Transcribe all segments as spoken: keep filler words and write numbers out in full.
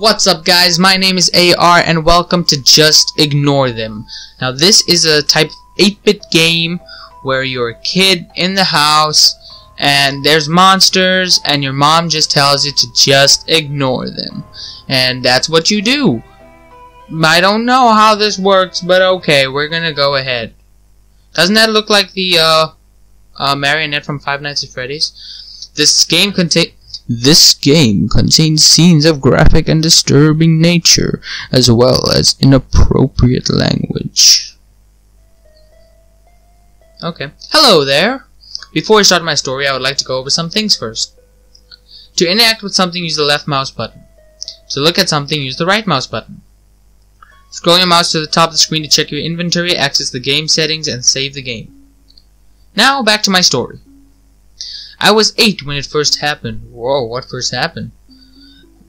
What's up, guys? My name is A R and welcome to Just Ignore Them. Now this is a type eight bit game where you're a kid in the house and there's monsters and your mom just tells you to just ignore them. And that's what you do. I don't know how this works, but okay, we're gonna go ahead. Doesn't that look like the uh, uh, marionette from Five Nights at Freddy's? This game contains This game contains scenes of graphic and disturbing nature, as well as inappropriate language. Okay. Hello there! Before I start my story, I would like to go over some things first. To interact with something, use the left mouse button. To look at something, use the right mouse button. Scroll your mouse to the top of the screen to check your inventory, access the game settings, and save the game. Now, back to my story. I was eight when it first happened. Whoa, what first happened?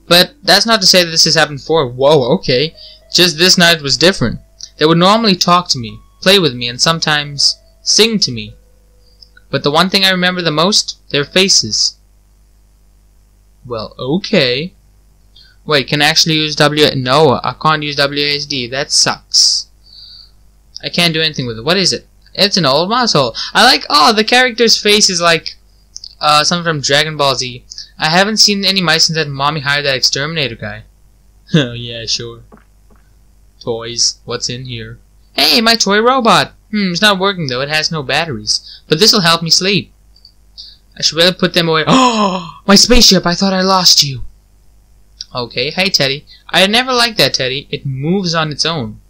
But that's not to say that this has happened before. Whoa, okay. Just this night was different. They would normally talk to me, play with me, and sometimes sing to me. But the one thing I remember the most, their faces. Well, okay. Wait, can I actually use W? No, I can't use W A S D. That sucks. I can't do anything with it. What is it? It's an old mouse hole. I like, oh, the character's face is like... Uh, something from Dragon Ball Z. I haven't seen any mice since that mommy hired that exterminator guy. Oh, yeah, sure. Toys. What's in here? Hey, my toy robot! Hmm, it's not working though. It has no batteries. But this'll help me sleep. I should really put them away. Oh! My spaceship! I thought I lost you. Okay, hey, Teddy. I never liked that Teddy. It moves on its own.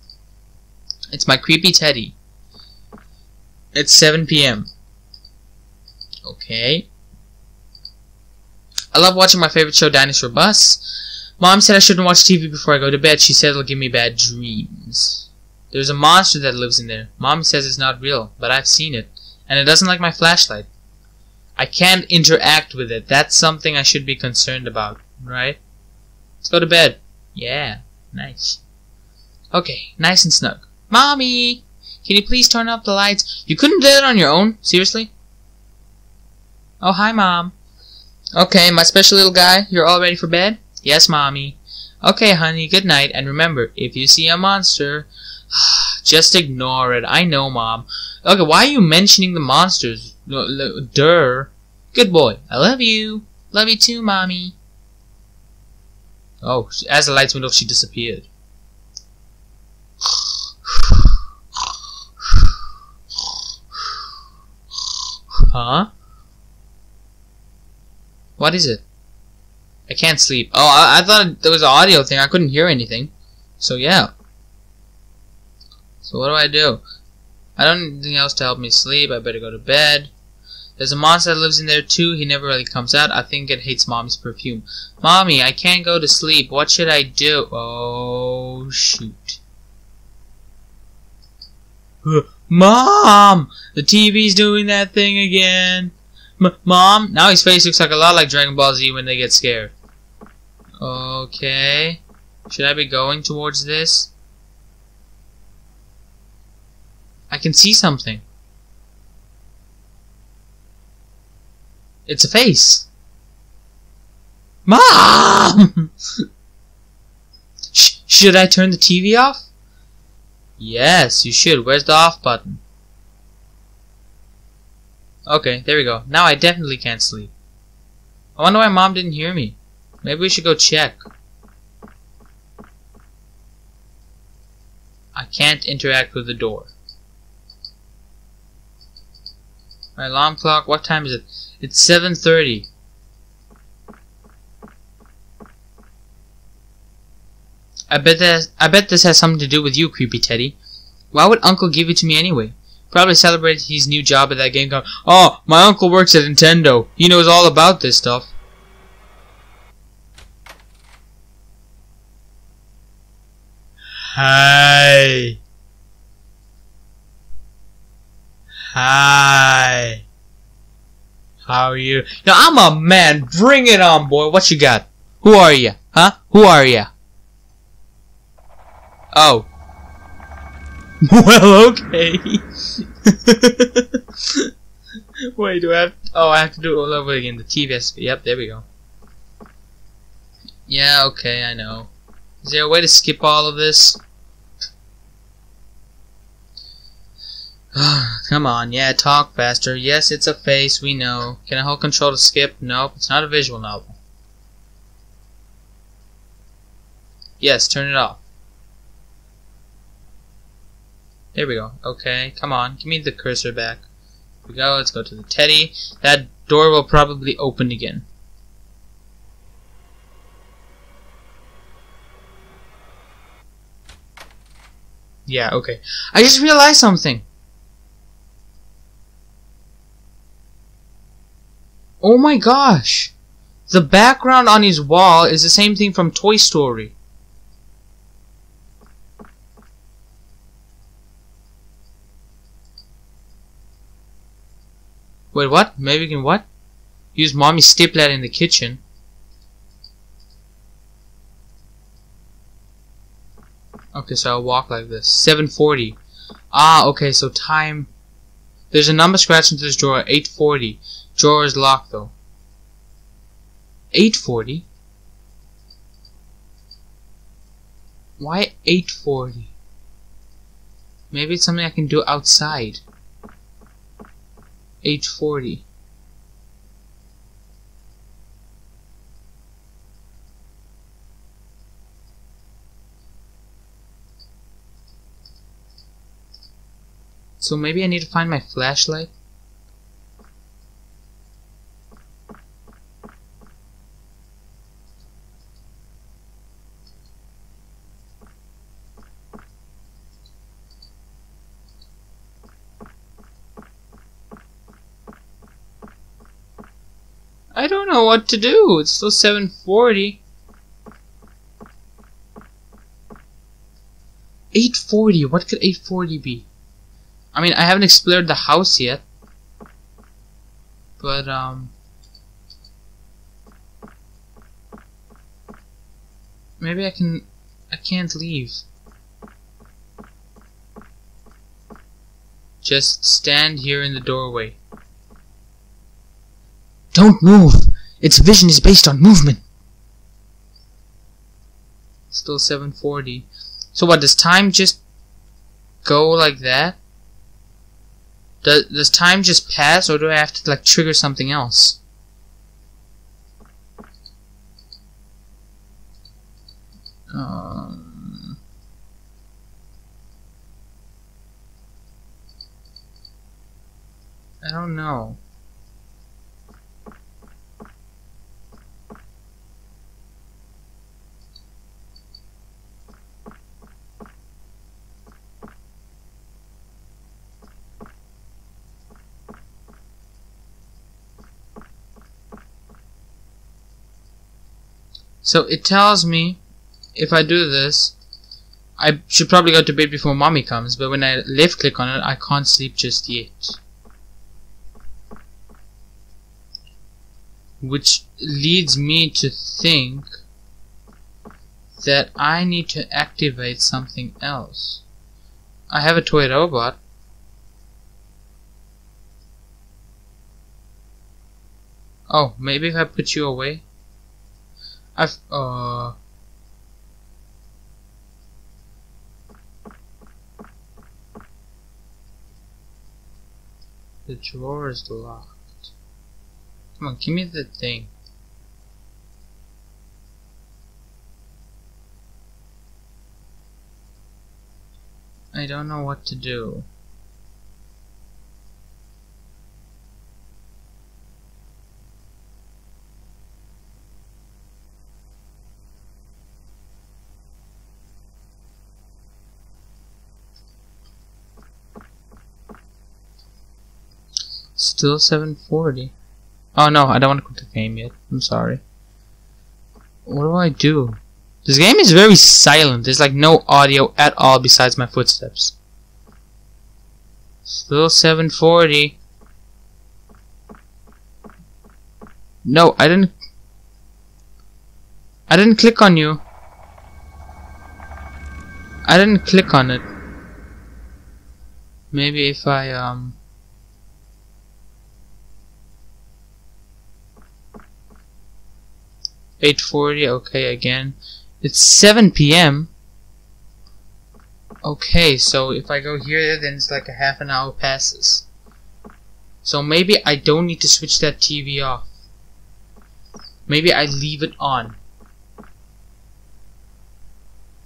It's my creepy Teddy. It's seven P M Okay. I love watching my favorite show, Dinosaur Bus. Mom said I shouldn't watch T V before I go to bed. She said it'll give me bad dreams. There's a monster that lives in there. Mom says it's not real, but I've seen it. And it doesn't like my flashlight. I can't interact with it. That's something I should be concerned about, right? Let's go to bed. Yeah, nice. Okay, nice and snug. Mommy! Can you please turn off the lights? You couldn't do that on your own? Seriously? Oh, hi, Mom. Okay, my special little guy, you're all ready for bed? Yes, Mommy. Okay, honey, good night. And remember, if you see a monster, just ignore it. I know, Mom. Okay, why are you mentioning the monsters? Durr. Good boy. I love you. Love you too, Mommy. Oh, as the lights went off, she disappeared. Huh? What is it? I can't sleep. Oh, I, I thought there was an audio thing. I couldn't hear anything. So, yeah. So, what do I do? I don't need anything else to help me sleep. I better go to bed. There's a monster that lives in there, too. He never really comes out. I think it hates Mommy's perfume. Mommy, I can't go to sleep. What should I do? Oh, shoot. Mom! The T V's doing that thing again. Mom, now his face looks like a lot like Dragon Ball Z when they get scared. Okay. Should I be going towards this? I can see something. It's a face. Mom! Sh should I turn the T V off? Yes, you should. Where's the off button? Okay, there we go. Now I definitely can't sleep. I wonder why Mom didn't hear me. Maybe we should go check. I can't interact with the door. My alarm clock, what time is it? It's seven thirty. I bet that, I bet this has something to do with you, creepy Teddy. Why would Uncle give it to me anyway? Probably celebrated his new job at that game company. Oh, my uncle works at Nintendo. He knows all about this stuff. Hi. Hi. How are you? Now, I'm a man. Bring it on, boy. What you got? Who are you? Huh? Who are you? Oh. Well, okay. Wait, do I have... Oh, I have to do it all over again. The T V S... Yep, there we go. Yeah, okay, I know. Is there a way to skip all of this? Come on, yeah, talk faster. Yes, it's a face, we know. Can I hold control to skip? Nope, it's not a visual novel. Yes, turn it off. There we go. Okay, come on, give me the cursor back. Here we go, let's go to the teddy. That door will probably open again. Yeah, okay. I just realized something. Oh my gosh! The background on his wall is the same thing from Toy Story. Wait, what? Maybe we can what? Use mommy's stapler in the kitchen. Okay, so I'll walk like this. seven forty. Ah, okay, so time... There's a number scratched into this drawer. eight forty. Drawer is locked, though. eight forty? Why eight forty? Maybe it's something I can do outside. eight forty. So maybe I need to find my flashlight? I don't know what to do. It's still seven forty. eight forty. What could eight forty be? I mean, I haven't explored the house yet, but um, maybe I can. I can't leave. Just stand here in the doorway. Don't move. Its vision is based on movement. Still seven forty. So what? Does time just go like that? Does, does time just pass, or do I have to like trigger something else? Um, I don't know. So it tells me if I do this, I should probably go to bed before mommy comes, but when I left click on it, I can't sleep just yet. Which leads me to think that I need to activate something else. I have a toy robot. Oh, maybe if I put you away? I've, uh... The drawer is locked. Come on, give me the thing. I don't know what to do. Still seven forty. Oh no, I don't want to quit the game yet. I'm sorry. What do I do? This game is very silent. There's like no audio at all besides my footsteps. Still seven forty. No, I didn't... I didn't click on you. I didn't click on it. Maybe if I, um... eight forty, okay, again. It's seven p m Okay, so if I go here, then it's like a half an hour passes. So maybe I don't need to switch that T V off. Maybe I leave it on.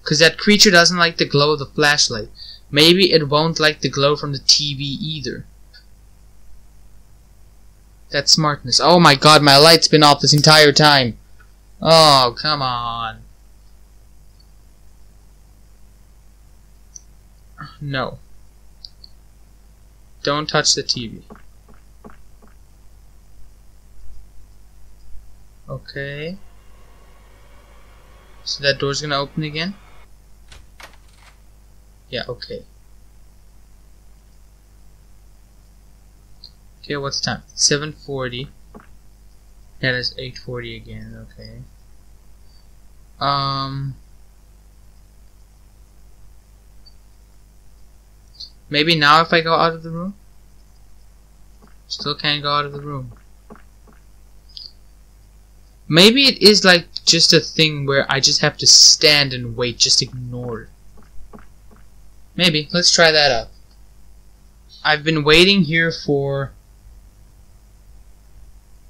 Because that creature doesn't like the glow of the flashlight. Maybe it won't like the glow from the T V either. That smartness. Oh my god, my light's been off this entire time. Oh, come on. No. Don't touch the T V. Okay. So that door's gonna open again? Yeah, okay. Okay, what's time? seven forty. That is eight forty again, okay. Um... Maybe now if I go out of the room? Still can't go out of the room. Maybe it is like just a thing where I just have to stand and wait, just ignore it. Maybe. Let's try that out. I've been waiting here for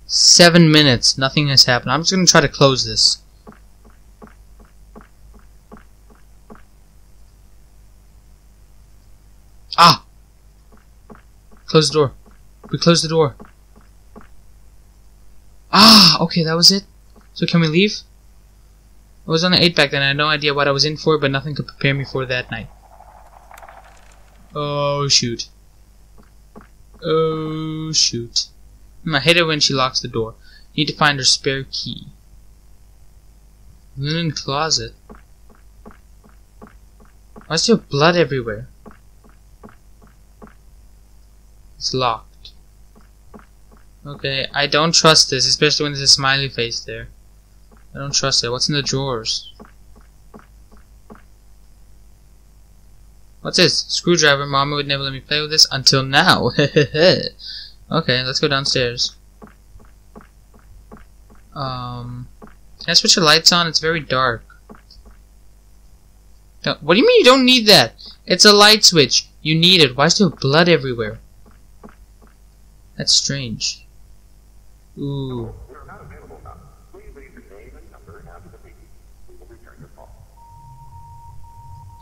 seven minutes. Nothing has happened. I'm just gonna try to close this. Ah! Close the door. We closed the door. Ah! Okay, that was it. So can we leave? I was on the eight back then. I had no idea what I was in for, but nothing could prepare me for that night. Oh, shoot. Oh, shoot. I hate it when she locks the door. Need to find her spare key. Linen closet? Why is there blood everywhere? It's locked. Okay, I don't trust this, especially when there's a smiley face there. I don't trust it. What's in the drawers? What's this? Screwdriver. Mama would never let me play with this until now. Okay, let's go downstairs. Um, can I switch the lights on? It's very dark. Don't, what do you mean you don't need that? It's a light switch. You need it. Why is there blood everywhere? That's strange. Ooh.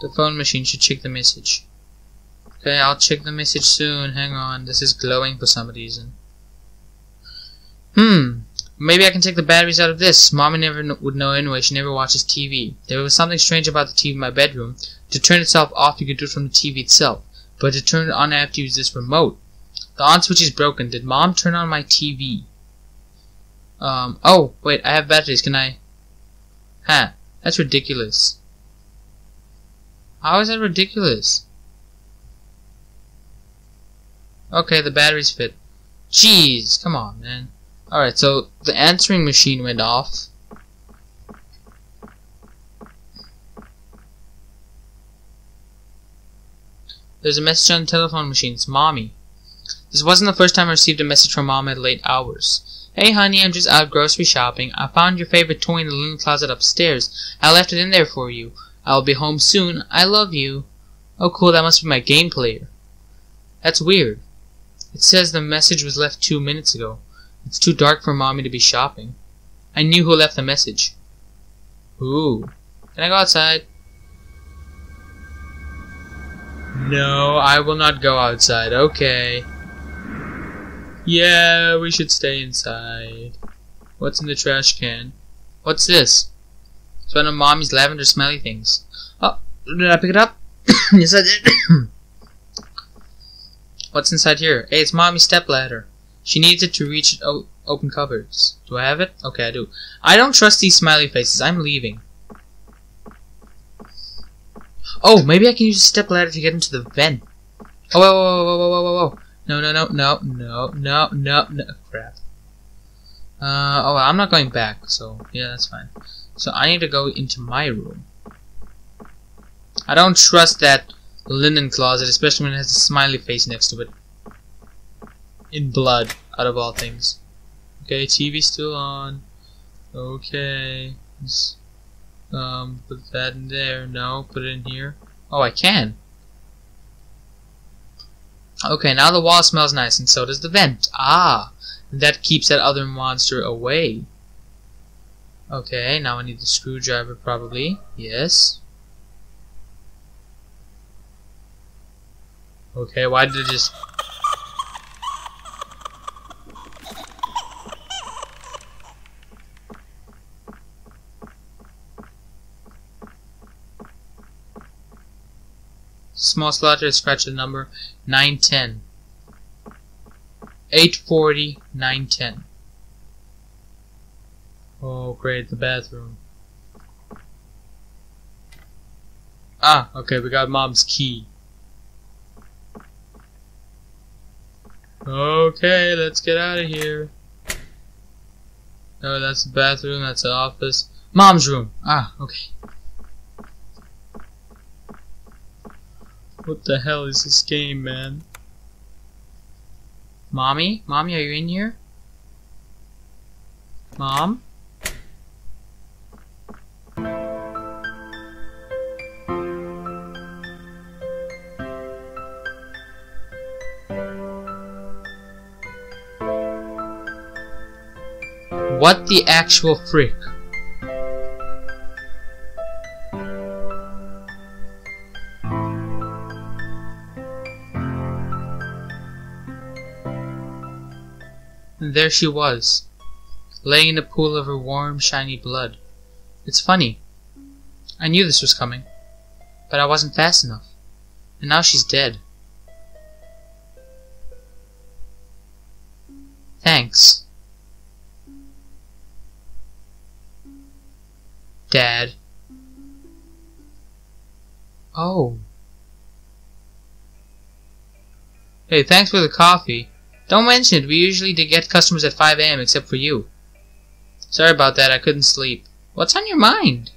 The phone machine should check the message. Okay, I'll check the message soon. Hang on, this is glowing for some reason. Hmm. Maybe I can take the batteries out of this. Mommy never kn would know anyway. She never watches T V. There was something strange about the T V in my bedroom. To turn itself off, you could do it from the T V itself. But to turn it on, I have to use this remote. The on switch is broken. Did Mom turn on my T V? Um, oh, wait, I have batteries, can I? Huh, that's ridiculous. How is that ridiculous? Okay, the batteries fit. Jeez, come on, man. Alright, so the answering machine went off. There's a message on the telephone machine. It's Mommy. This wasn't the first time I received a message from Mom at late hours. Hey honey, I'm just out grocery shopping. I found your favorite toy in the linen closet upstairs. I left it in there for you. I'll be home soon. I love you. Oh cool, that must be my game player. That's weird. It says the message was left two minutes ago. It's too dark for Mommy to be shopping. I knew who left the message. Ooh. Can I go outside? No, I will not go outside. Okay. Yeah, we should stay inside. What's in the trash can? What's this? It's one of Mommy's lavender smelly things. Oh, did I pick it up? Yes, I did. What's inside here? Hey, it's Mommy's stepladder. She needs it to reach open cupboards. Do I have it? Okay, I do. I don't trust these smiley faces. I'm leaving. Oh, maybe I can use the stepladder to get into the vent. Oh, whoa, whoa, whoa, whoa, whoa, whoa, whoa. No, no, no, no, no, no, no, no, crap. Uh, oh, I'm not going back, so, yeah, that's fine. So, I need to go into my room. I don't trust that linen closet, especially when it has a smiley face next to it. In blood, out of all things. Okay, T V still on. Okay. Um, put that in there. No, put it in here. Oh, I can. Okay, now the wall smells nice, and so does the vent. Ah, that keeps that other monster away. Okay, now I need the screwdriver, probably. Yes. Okay, why did it just... Small slaughter, scratch the number nine ten. eight forty, nine ten. Oh, great, the bathroom. Ah, okay, we got Mom's key. Okay, let's get out of here. No, that's the bathroom, that's the office. Mom's room! Ah, okay. What the hell is this game, man? Mommy? Mommy, are you in here? Mom? What the actual frick? There she was, laying in a pool of her warm, shiny blood. It's funny. I knew this was coming, but I wasn't fast enough. And now she's dead. Thanks. Dad. Oh. Hey, thanks for the coffee. Don't mention it, we usually get customers at five A M except for you. Sorry about that, I couldn't sleep. What's on your mind?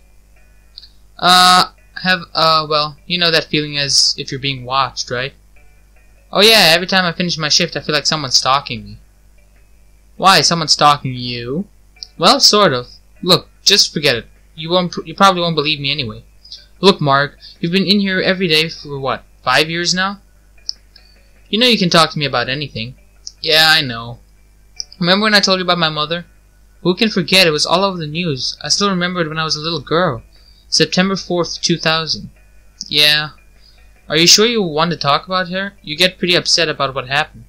Uh, have, uh, well, you know that feeling as if you're being watched, right? Oh yeah, every time I finish my shift I feel like someone's stalking me. Why, someone's stalking you? Well, sort of. Look, just forget it. You won't, you probably won't believe me anyway. Look, Mark, you've been in here every day for what, five years now? You know you can talk to me about anything. Yeah, I know. Remember when I told you about my mother? Who can forget? It was all over the news. I still remember it when I was a little girl. September fourth, two thousand. Yeah. Are you sure you want to talk about her? You get pretty upset about what happened.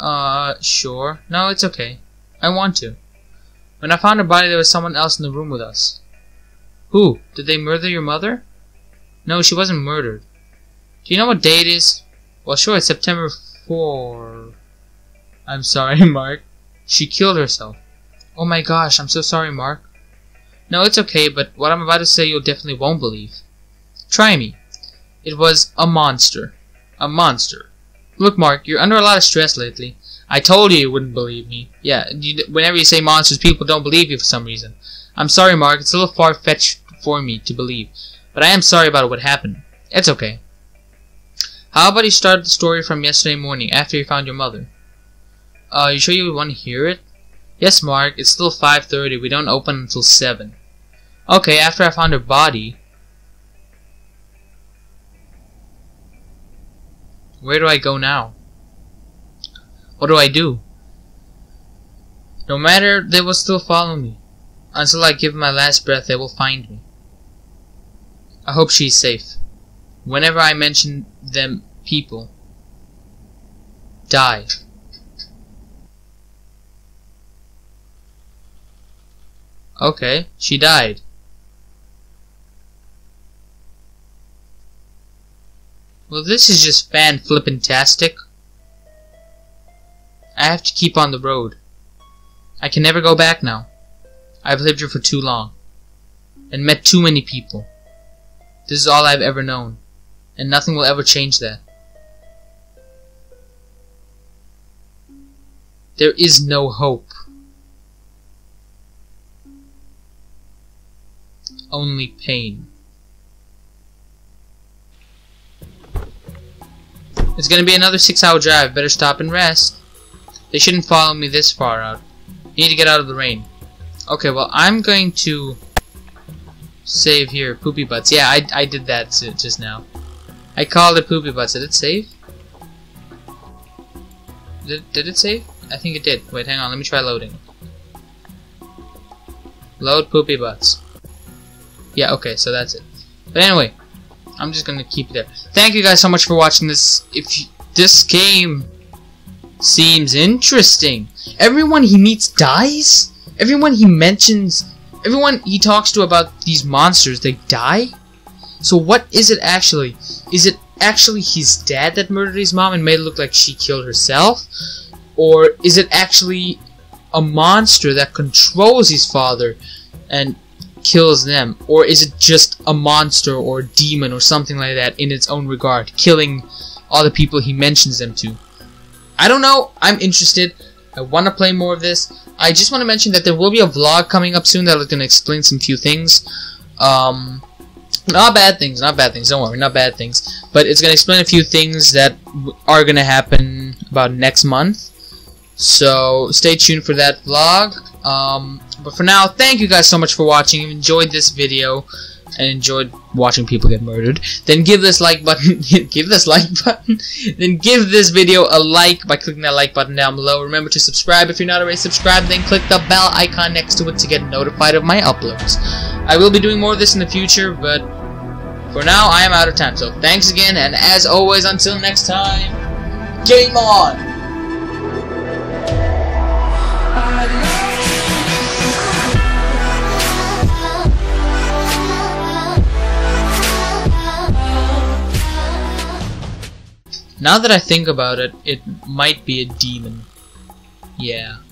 Uh, sure. No, it's okay. I want to. When I found her body, there was someone else in the room with us. Who? Did they murder your mother? No, she wasn't murdered. Do you know what day it is? Well, sure, it's September fourth. I'm sorry, Mark. She killed herself. Oh my gosh, I'm so sorry, Mark. No, it's okay, but what I'm about to say you definitely won't believe. Try me. It was a monster. A monster. Look, Mark, you're under a lot of stress lately. I told you you wouldn't believe me. Yeah, you, whenever you say monsters, people don't believe you for some reason. I'm sorry, Mark. It's a little far-fetched for me to believe. But I am sorry about what happened. It's okay. How about you start the story from yesterday morning, after you found your mother? Uh, you sure you want to hear it? Yes, Mark, it's still five thirty, we don't open until seven. Okay, after I found her body... Where do I go now? What do I do? No matter, they will still follow me. Until I give my last breath, they will find me. I hope she's safe. Whenever I mention them, people die. Okay, she died. Well, this is just fan-flippin-tastic. I have to keep on the road. I can never go back now. I've lived here for too long. And met too many people. This is all I've ever known. And nothing will ever change that. There is no hope. Only pain. It's gonna be another six hour drive. Better stop and rest. They shouldn't follow me this far out. Need to get out of the rain. Okay, well, I'm going to save here. Poopy Butts. Yeah, I, I did that just now. I called it Poopy Butts. Did it save? Did, did it save? I think it did. Wait, hang on. Let me try loading. Load Poopy Butts. Yeah, okay, so that's it. But anyway, I'm just going to keep it there. Thank you guys so much for watching this. If you, this game seems interesting. Everyone he meets dies? Everyone he mentions, everyone he talks to about these monsters, they die? So what is it actually? Is it actually his dad that murdered his mom and made it look like she killed herself? Or is it actually a monster that controls his father and kills them? Or is it just a monster or a demon or something like that in its own regard, killing all the people he mentions them to? I don't know. I'm interested. I want to play more of this. I just want to mention that there will be a vlog coming up soon that is going to explain some few things. Um, not bad things, not bad things, don't worry, not bad things. But it's going to explain a few things that are going to happen about next month. So stay tuned for that vlog. Um, but for now, thank you guys so much for watching. If you enjoyed this video and enjoyed watching people get murdered, then give this like button, give this like button, then give this video a like by clicking that like button down below. Remember to subscribe if you're not already subscribed, then click the bell icon next to it to get notified of my uploads. I will be doing more of this in the future, but for now I am out of time, so thanks again, and as always, until next time, game on! Now that I think about it, it might be a demon. Yeah.